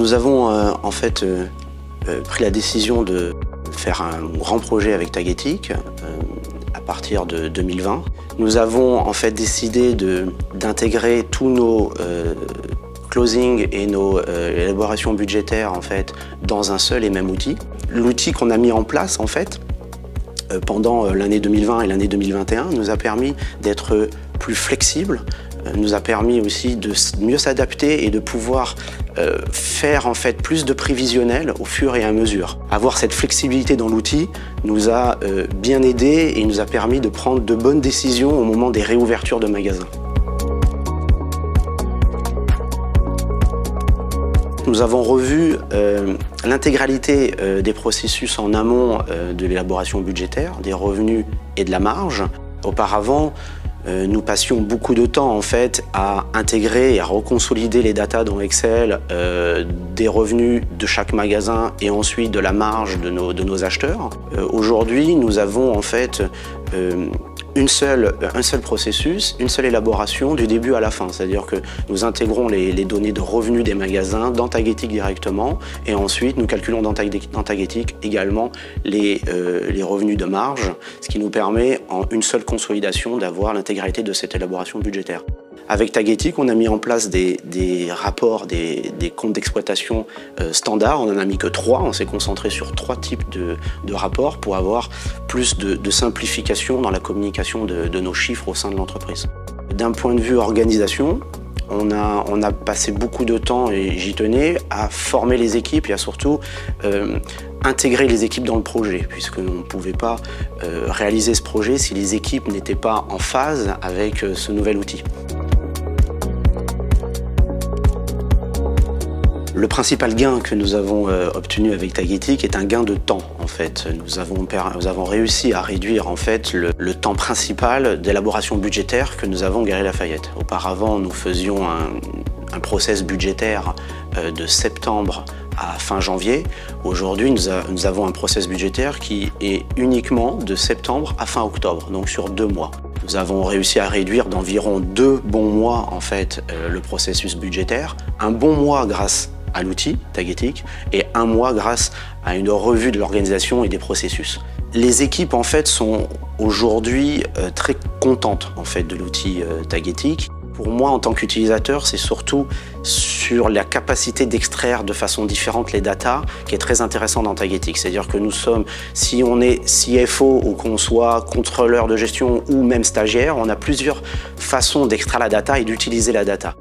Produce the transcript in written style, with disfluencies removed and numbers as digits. Nous avons en fait pris la décision de faire un grand projet avec Tagetik à partir de 2020. Nous avons en fait décidé d'intégrer tous nos closing et nos élaborations budgétaires en fait dans un seul et même outil. L'outil qu'on a mis en place en fait pendant l'année 2020 et l'année 2021 nous a permis d'être plus flexibles, nous a permis aussi de mieux s'adapter et de pouvoir faire en fait plus de prévisionnel au fur et à mesure. Avoir cette flexibilité dans l'outil nous a bien aidés et nous a permis de prendre de bonnes décisions au moment des réouvertures de magasins. Nous avons revu l'intégralité des processus en amont de l'élaboration budgétaire, des revenus et de la marge. Auparavant, nous passions beaucoup de temps en fait à intégrer et à reconsolider les datas dans Excel des revenus de chaque magasin et ensuite de la marge de nos acheteurs. Aujourd'hui, nous avons en fait un seul processus, une seule élaboration du début à la fin. C'est-à-dire que nous intégrons les données de revenus des magasins dans Tagetik directement et ensuite nous calculons dans Tagetik également les revenus de marge, ce qui nous permet en une seule consolidation d'avoir l'intégralité de cette élaboration budgétaire. Avec Tagetik, on a mis en place des rapports, des comptes d'exploitation standards. On n'en a mis que 3, on s'est concentré sur 3 types de rapports pour avoir plus de simplification dans la communication de nos chiffres au sein de l'entreprise. D'un point de vue organisation, on a passé beaucoup de temps, et j'y tenais, à former les équipes et à surtout intégrer les équipes dans le projet, puisque on ne pouvait pas réaliser ce projet si les équipes n'étaient pas en phase avec ce nouvel outil. Le principal gain que nous avons obtenu avec Tagetik est un gain de temps en fait. Nous avons réussi à réduire en fait le temps principal d'élaboration budgétaire que nous avons Galeries Lafayette. Auparavant, nous faisions un process budgétaire de septembre à fin janvier. Aujourd'hui, nous avons un process budgétaire qui est uniquement de septembre à fin octobre, donc sur 2 mois. Nous avons réussi à réduire d'environ 2 bons mois en fait le processus budgétaire. Un bon mois grâce à l'outil Tagetik et 1 mois grâce à une revue de l'organisation et des processus. Les équipes en fait sont aujourd'hui très contentes en fait de l'outil Tagetik. Pour moi, en tant qu'utilisateur, c'est surtout sur la capacité d'extraire de façon différente les datas qui est très intéressant dans Tagetik. C'est-à-dire que nous sommes, si on est CFO ou qu'on soit contrôleur de gestion ou même stagiaire, on a plusieurs façons d'extraire la data et d'utiliser la data.